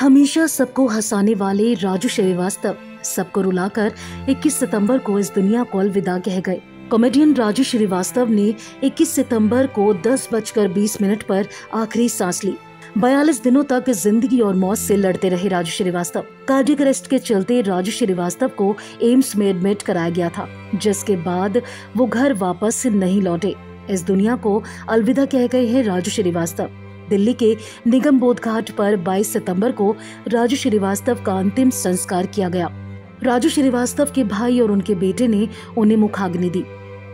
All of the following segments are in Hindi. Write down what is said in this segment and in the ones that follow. हमेशा सबको हंसाने वाले राजू श्रीवास्तव सबको रुलाकर 21 सितंबर को इस दुनिया को अलविदा कह गए। कॉमेडियन राजू श्रीवास्तव ने 21 सितंबर को 10:20 पर आखिरी सांस ली। 42 दिनों तक जिंदगी और मौत से लड़ते रहे राजू श्रीवास्तव। कार्डियक अरेस्ट के चलते राजू श्रीवास्तव को एम्स में एडमिट कराया गया था, जिसके बाद वो घर वापस नहीं लौटे। इस दुनिया को अलविदा कह गए हैं राजू श्रीवास्तव। दिल्ली के निगमबोध घाट पर 22 सितंबर को राजू श्रीवास्तव का अंतिम संस्कार किया गया। राजू श्रीवास्तव के भाई और उनके बेटे ने उन्हें मुखाग्नि दी।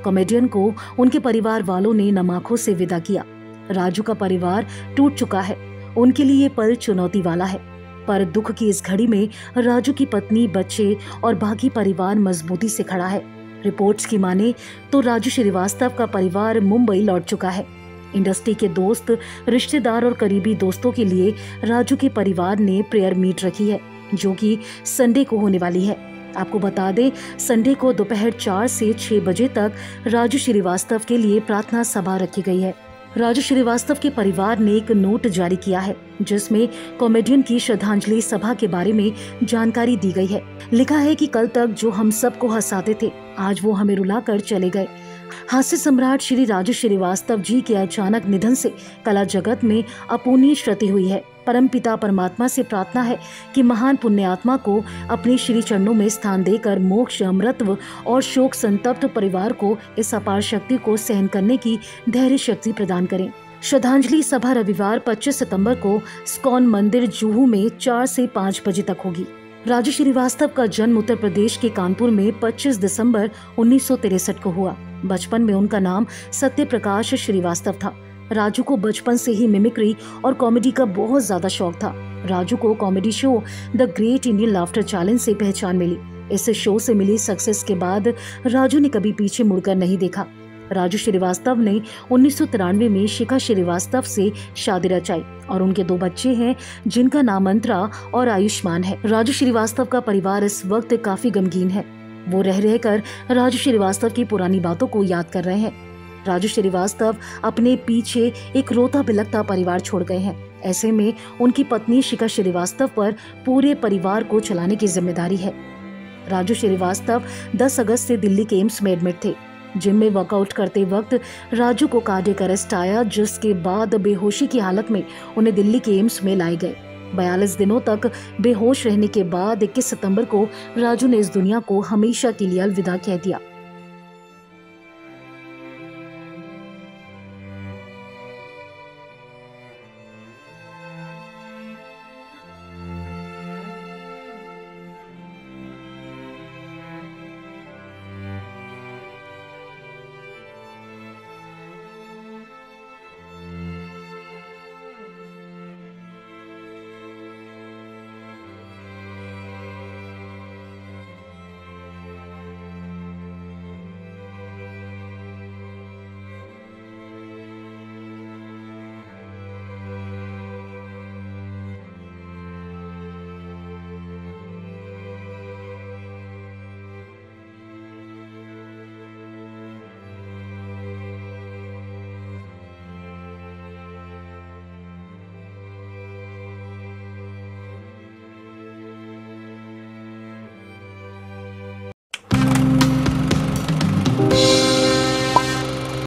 कॉमेडियन को उनके परिवार वालों ने नम आंखों से विदा किया। राजू का परिवार टूट चुका है, उनके लिए ये पल चुनौती वाला है, पर दुख की इस घड़ी में राजू की पत्नी, बच्चे और बाकी परिवार मजबूती से खड़ा है। रिपोर्ट्स की माने तो राजू श्रीवास्तव का परिवार मुंबई लौट चुका है। इंडस्ट्री के दोस्त, रिश्तेदार और करीबी दोस्तों के लिए राजू के परिवार ने प्रेयर मीट रखी है, जो कि संडे को होने वाली है। आपको बता दें, संडे को दोपहर 4 से 6 बजे तक राजू श्रीवास्तव के लिए प्रार्थना सभा रखी गई है। राजू श्रीवास्तव के परिवार ने एक नोट जारी किया है, जिसमें कॉमेडियन की श्रद्धांजलि सभा के बारे में जानकारी दी गई है। लिखा है कि कल तक जो हम सबको हंसाते थे, आज वो हमें रुलाकर चले गए। हास्य सम्राट श्री राजू श्रीवास्तव जी के अचानक निधन से कला जगत में अपूर्णीय क्षति हुई है। परमपिता परमात्मा से प्रार्थना है कि महान पुण्यात्मा को अपने श्री चरणों में स्थान देकर मोक्ष, अमृतत्व और शोक संतप्त परिवार को इस अपार शक्ति को सहन करने की धैर्य शक्ति प्रदान करें। श्रद्धांजलि सभा रविवार 25 सितंबर को स्कोन मंदिर जुहू में 4 से 5 बजे तक होगी। राजू श्रीवास्तव का जन्म उत्तर प्रदेश के कानपुर में 25 दिसंबर 1963 को हुआ। बचपन में उनका नाम सत्य प्रकाश श्रीवास्तव था। राजू को बचपन से ही मिमिक्री और कॉमेडी का बहुत ज्यादा शौक था। राजू को comedy show the great Indian laughter challenge से पहचान मिली। इस शो से मिली सक्सेस के बाद राजू ने कभी पीछे मुड़कर नहीं देखा। राजू श्रीवास्तव ने 1993 में शिखा श्रीवास्तव से शादी रचाई और उनके 2 बच्चे हैं, जिनका नाम अंतरा और आयुष्मान है। राजू श्रीवास्तव का परिवार इस वक्त काफी गमगीन है। वो रह कर राजू श्रीवास्तव की पुरानी बातों को याद कर रहे हैं। राजू श्रीवास्तव अपने पीछे एक रोता बिलखता परिवार छोड़ गए हैं। ऐसे में उनकी पत्नी शिखा श्रीवास्तव पर पूरे परिवार को चलाने की जिम्मेदारी है। राजू श्रीवास्तव 10 अगस्त से दिल्ली के एम्स में एडमिट थे। जिम में वर्कआउट करते वक्त राजू को कार्डियक अरेस्ट आया, जिसके बाद बेहोशी की हालत में उन्हें दिल्ली के एम्स में लाए गए। 42 दिनों तक बेहोश रहने के बाद 21 सितंबर को राजू ने इस दुनिया को हमेशा के लिए अलविदा कह दिया।